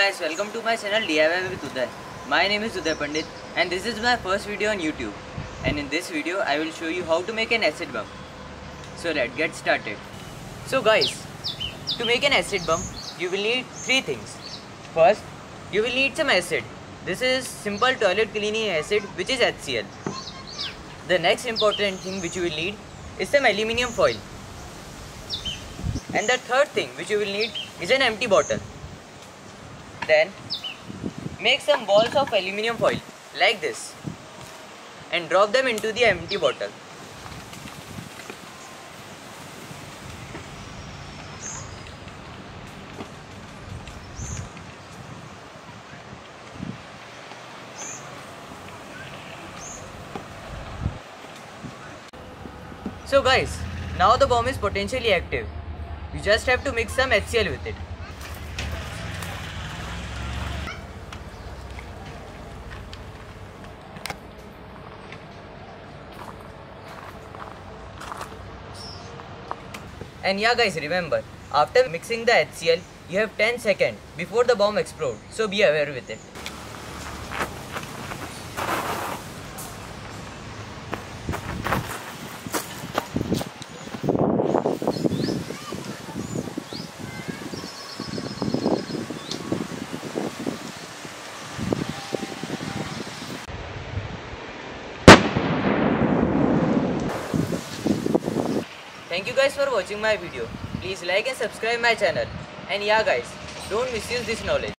guys, welcome to my channel DIY with Uday. My name is Uday Pandit and this is my first video on YouTube. And in this video I will show you how to make an acid bump. So let's get started. So guys, to make an acid bump you will need three things. First, you will need some acid. This is simple toilet cleaning acid which is HCl. The next important thing which you will need is some aluminium foil. And the third thing which you will need is an empty bottle. Then make some balls of aluminium foil like this and drop them into the empty bottle. So guys, now the bomb is potentially active. You just have to mix some HCl with it. And yeah guys, remember, after mixing the HCl, you have 10 seconds before the bomb explodes, so be aware with it. Thank you guys for watching my video. Please like and subscribe my channel. And yeah guys, don't misuse this knowledge.